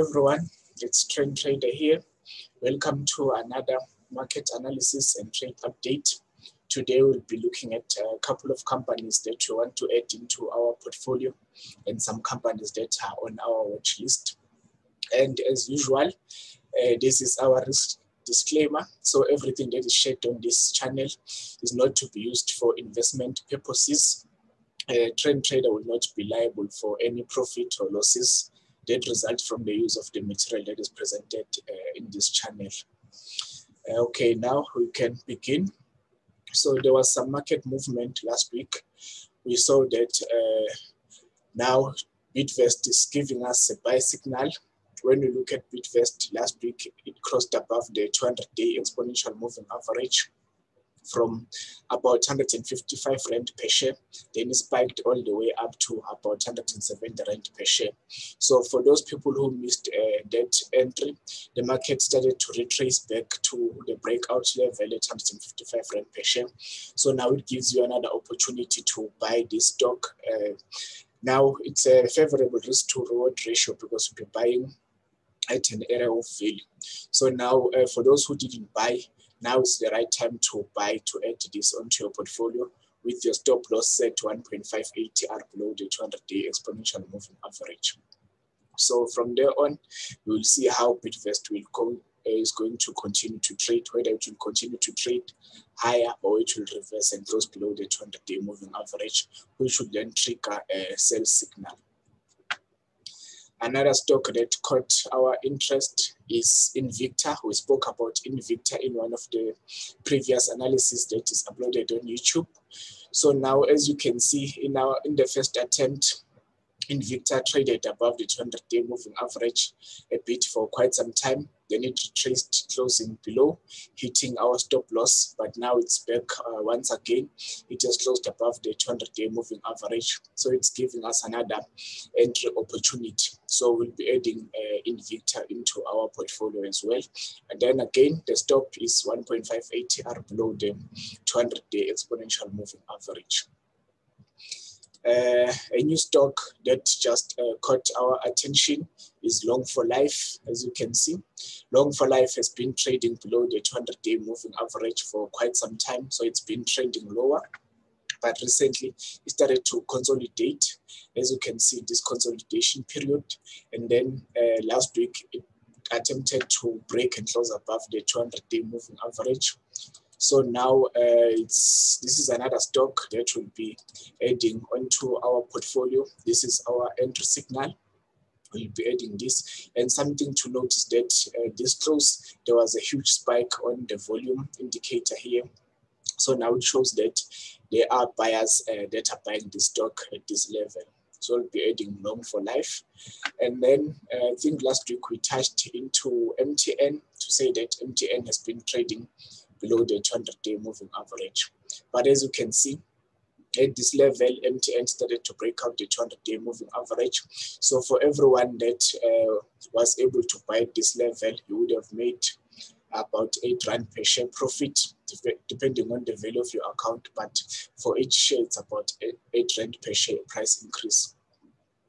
everyone, it's Trend Trader here. Welcome to another market analysis and trade update. Today we'll be looking at a couple of companies that we want to add into our portfolio and some companies that are on our watch list. And as usual, this is our risk disclaimer. So everything that is shared on this channel is not to be used for investment purposes. Trend Trader will not be liable for any profit or losses that result from the use of the material that is presented in this channel. Okay, now we can begin. So there was some market movement last week. We saw that now Bitvest is giving us a buy signal. When we look at Bitvest last week, it crossed above the 200-day exponential moving average from about 155 rand per share, then it spiked all the way up to about 170 rand per share. So for those people who missed that entry, the market started to retrace back to the breakout level at 155 rand per share. So now it gives you another opportunity to buy this stock. Now it's a favorable risk to reward ratio because we'll be buying at an area of value. So now for those who didn't buy, now is the right time to buy, to add this onto your portfolio with your stop loss set to 1.5 ATR below the 200-day exponential moving average. So from there on, we will see how Bitvest will is going to continue to trade, whether it will continue to trade higher or it will reverse and close below the 200-day moving average, which should then trigger a sell signal. Another stock that caught our interest is Invicta. We spoke about Invicta in one of the previous analysis that is uploaded on YouTube. So now, as you can see, in the first attempt, Invicta traded above the 200-day moving average a bit for quite some time. Then it retraced, closing below, hitting our stop loss, but now it's back once again. It just closed above the 200-day moving average. So it's giving us another entry opportunity. So we'll be adding Invicta into our portfolio as well. And then again, the stop is 1.5 ATR below the 200-day exponential moving average. A new stock that just caught our attention is Long for Life. As you can see, Long for Life has been trading below the 200-day moving average for quite some time, so it's been trading lower. But recently, it started to consolidate. As you can see, this consolidation period, and then last week it attempted to break and close above the 200-day moving average. So now this is another stock that will be adding onto our portfolio. This is our entry signal. We'll be adding this. And something to notice that this close, there was a huge spike on the volume indicator here. So now it shows that there are buyers that are buying this stock at this level. So we'll be adding Long for Life. And then I think last week we touched into MTN to say that MTN has been trading below the 200-day moving average. But as you can see, at this level, MTN started to break out the 200-day moving average. So for everyone that was able to buy at this level, you would have made about 8 rand per share profit, depending on the value of your account. But for each share, it's about 8 rand per share price increase.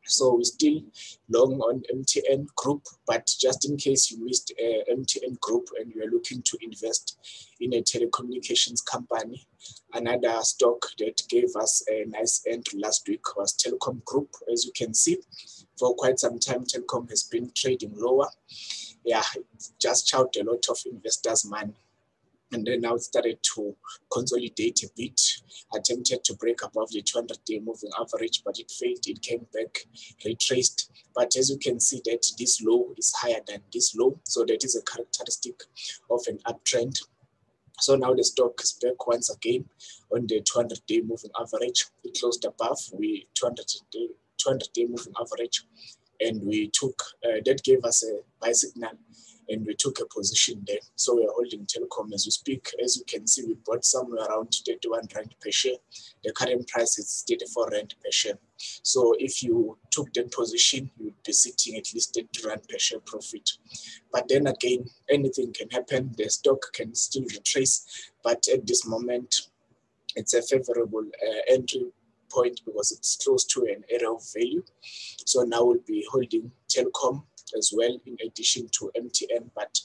So we're still long on MTN Group, but just in case you missed MTN Group and you're looking to invest in a telecommunications company, another stock that gave us a nice entry last week was Telkom Group. As you can see, for quite some time, Telkom has been trading lower. Yeah, it just chowed a lot of investors' money. And then now it started to consolidate a bit, attempted to break above the 200-day moving average, but it failed. It came back, retraced. But as you can see that this low is higher than this low. So that is a characteristic of an uptrend. So now the stock is back once again on the 200-day moving average. It closed above the 200-day moving average. And we took, that gave us a buy signal, and we took a position there. So we are holding Telkom as we speak. As you can see, we bought somewhere around 31 rand per share. The current price is 34 rand per share. So if you took that position, you would be sitting at least 30 rand per share profit. But then again, anything can happen. The stock can still retrace, but at this moment, it's a favorable entry point because it's close to an area of value. So now we'll be holding Telkom as well in addition to MTN, but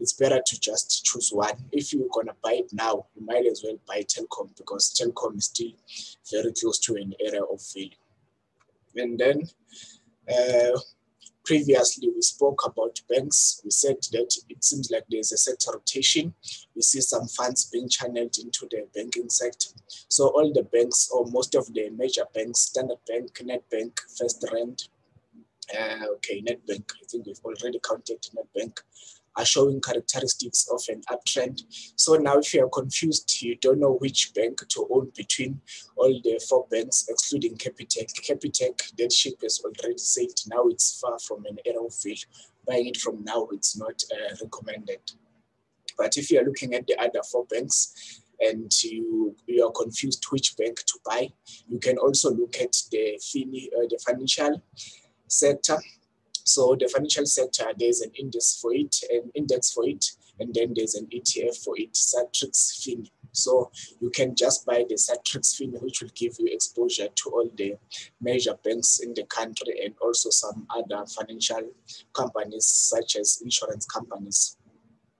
it's better to just choose one. If you're going to buy it now, you might as well buy Telkom because Telkom is still very close to an area of value. And then previously we spoke about banks. We said that it seems like there's a sector rotation. We see some funds being channeled into the banking sector. So all the banks, or most of the major banks, Standard Bank, Nedbank, FirstRand, Nedbank, I think we've already counted Nedbank, are showing characteristics of an uptrend. So now if you are confused, you don't know which bank to own between all the four banks, excluding Capitec. Capitec, that ship has already sailed. Now it's far from an arrow field. Buying it from now, it's not recommended. But if you are looking at the other four banks, and you are confused which bank to buy, you can also look at the financial sector. So the financial sector, there's an index for it, and then there's an ETF for it, Satrix FINI. So you can just buy the Satrix FINI, which will give you exposure to all the major banks in the country and also some other financial companies such as insurance companies.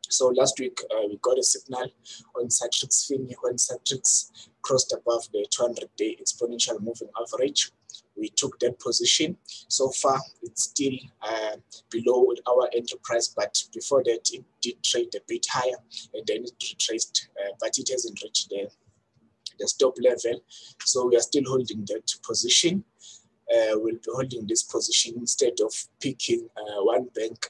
So last week, we got a signal on Satrix FINI when Satrix crossed above the 200-day exponential moving average. We took that position. So far, it's still below our enterprise, but before that, it did trade a bit higher, and then it retraced, but it hasn't reached the stop level. So we are still holding that position. We'll be holding this position instead of picking one bank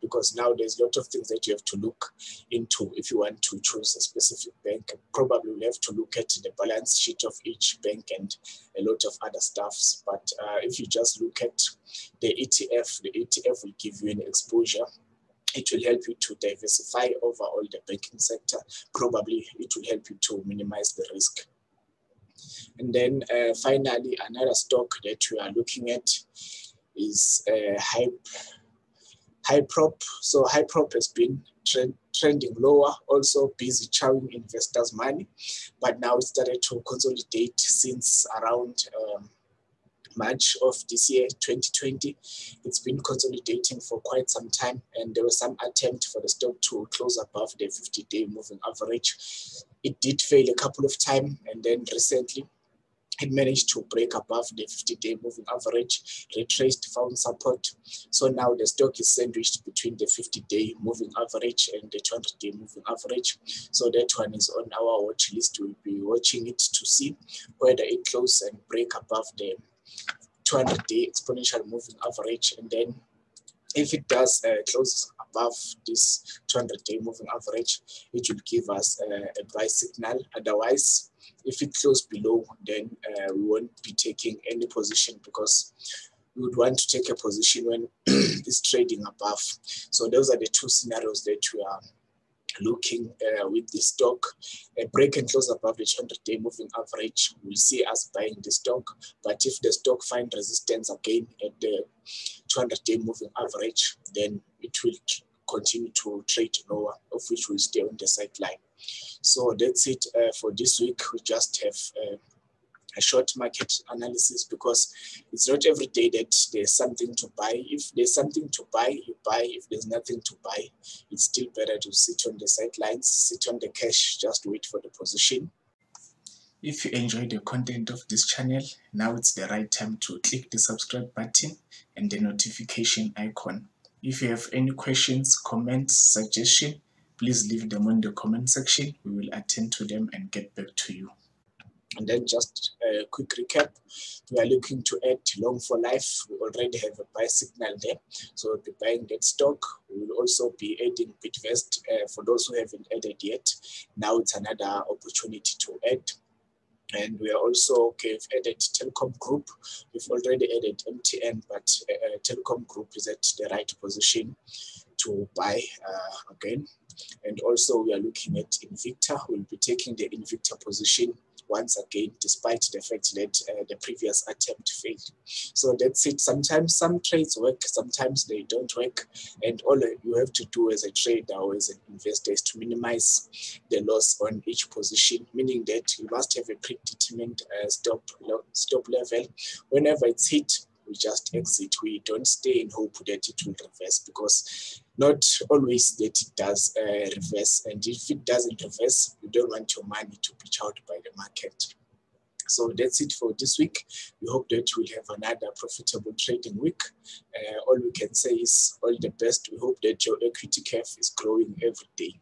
because now there's a lot of things that you have to look into if you want to choose a specific bank. Probably we'll have to look at the balance sheet of each bank and a lot of other stuffs. But if you just look at the ETF will give you an exposure. It will help you to diversify over all the banking sector. Probably it will help you to minimize the risk. And then finally, another stock that we are looking at is Hyprop. So Hyprop has been trending lower, also busy chowing investors' money, but now it started to consolidate since around March of this year, 2020. It's been consolidating for quite some time, and there was some attempt for the stock to close above the 50-day moving average. It did fail a couple of times, and then recently it managed to break above the 50-day moving average, retraced, found support. So now the stock is sandwiched between the 50-day moving average and the 200-day moving average. So that one is on our watch list. We'll be watching it to see whether it closes and break above the 200-day exponential moving average. And then if it does close above this 200-day moving average, it will give us a buy signal. Otherwise, if it closes below, then we won't be taking any position because we would want to take a position when it's trading above. So those are the two scenarios that we are looking with this stock. A break and close above the 200-day moving average will see us buying the stock, but if the stock finds resistance again at the 200-day moving average, then it will continue to trade lower, of which we'll stay on the sideline. So that's it for this week. We just have a short market analysis because it's not every day that there's something to buy. If there's something to buy, you buy. If there's nothing to buy, it's still better to sit on the sidelines, sit on the cash, just wait for the position. If you enjoy the content of this channel, now it's the right time to click the subscribe button and the notification icon. If you have any questions, comments, suggestions, please leave them in the comment section. We will attend to them and get back to you. And then just a quick recap, we are looking to add Long for Life. We already have a buy signal there, so we'll be buying that stock. We will also be adding Bitvest for those who haven't added yet. Now it's another opportunity to add. And we are also, we've added Telkom Group. We've already added MTN, but Telkom Group is at the right position to buy again. And also we are looking at Invicta. We'll be taking the Invicta position once again, despite the fact that the previous attempt failed. So that's it. Sometimes some trades work, sometimes they don't work. And all you have to do as a trader or as an investor is to minimize the loss on each position, meaning that you must have a predetermined stop level. Whenever it's hit, we just exit. We don't stay in hope that it will reverse, because not always that it does reverse. And if it doesn't reverse, you don't want your money to be chowed by the market. So that's it for this week. We hope that we'll have another profitable trading week. All we can say is all the best. We hope that your equity curve is growing every day.